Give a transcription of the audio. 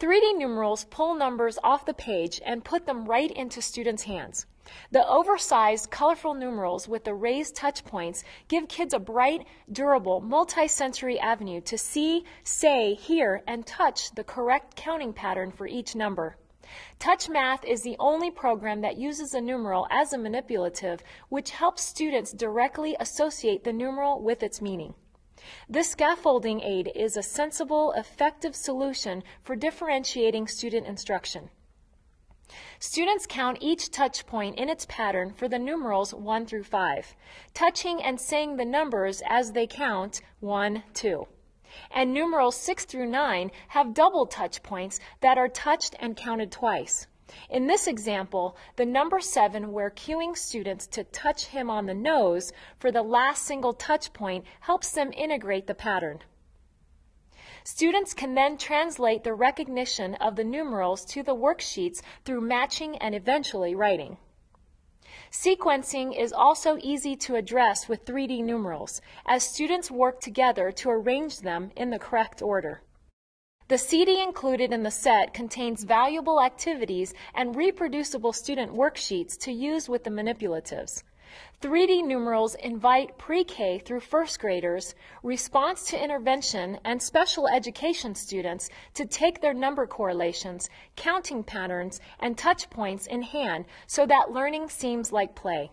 3D numerals pull numbers off the page and put them right into students' hands. The oversized, colorful numerals with the raised touch points give kids a bright, durable, multi-sensory avenue to see, say, hear, and touch the correct counting pattern for each number. TouchMath is the only program that uses a numeral as a manipulative, which helps students directly associate the numeral with its meaning. This scaffolding aid is a sensible, effective solution for differentiating student instruction. Students count each touch point in its pattern for the numerals 1 through 5, touching and saying the numbers as they count 1, 2. And numerals 6 through 9 have double touch points that are touched and counted twice. In this example, the number 7, where cueing students to touch him on the nose for the last single touch point, helps them integrate the pattern. Students can then translate the recognition of the numerals to the worksheets through matching and eventually writing. Sequencing is also easy to address with 3D numerals, as students work together to arrange them in the correct order. The CD included in the set contains valuable activities and reproducible student worksheets to use with the manipulatives. 3D numerals invite pre-K through first graders, response to intervention, and special education students to take their number correlations, counting patterns, and touch points in hand so that learning seems like play.